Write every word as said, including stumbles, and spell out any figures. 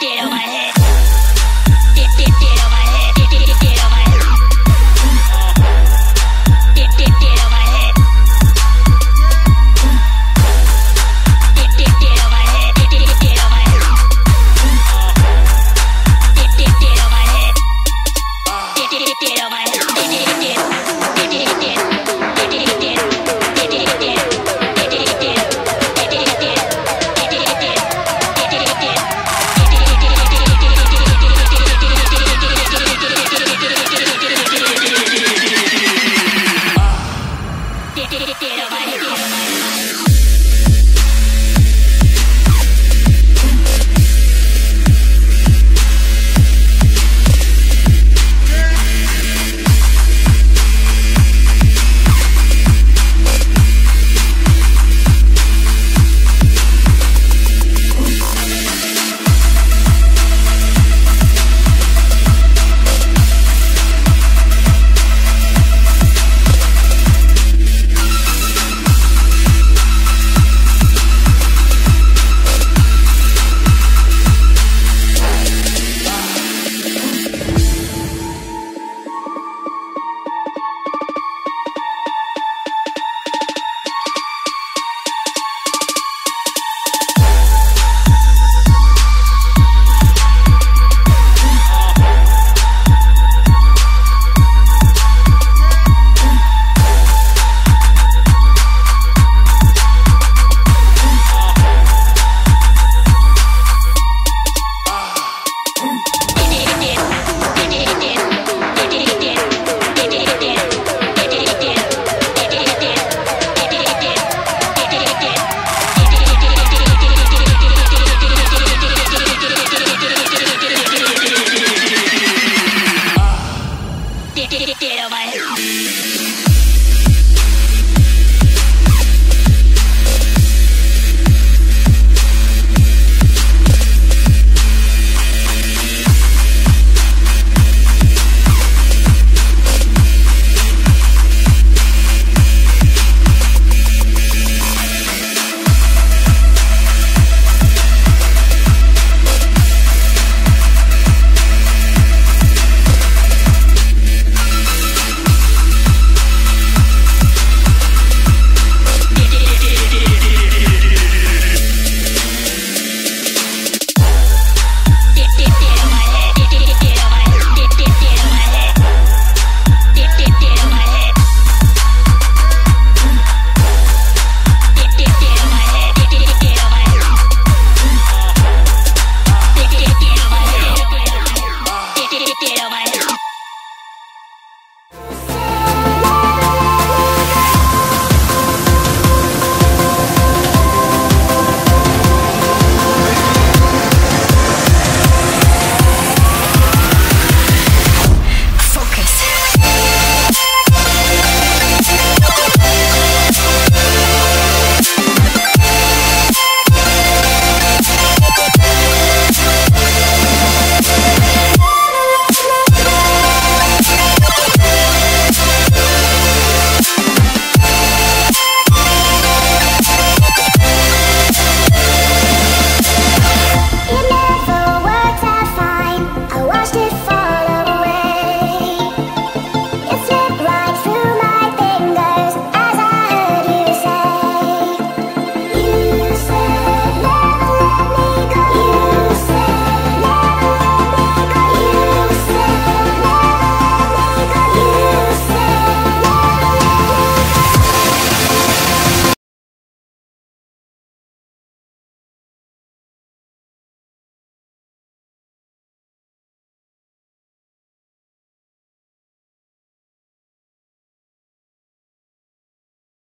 Get on my head.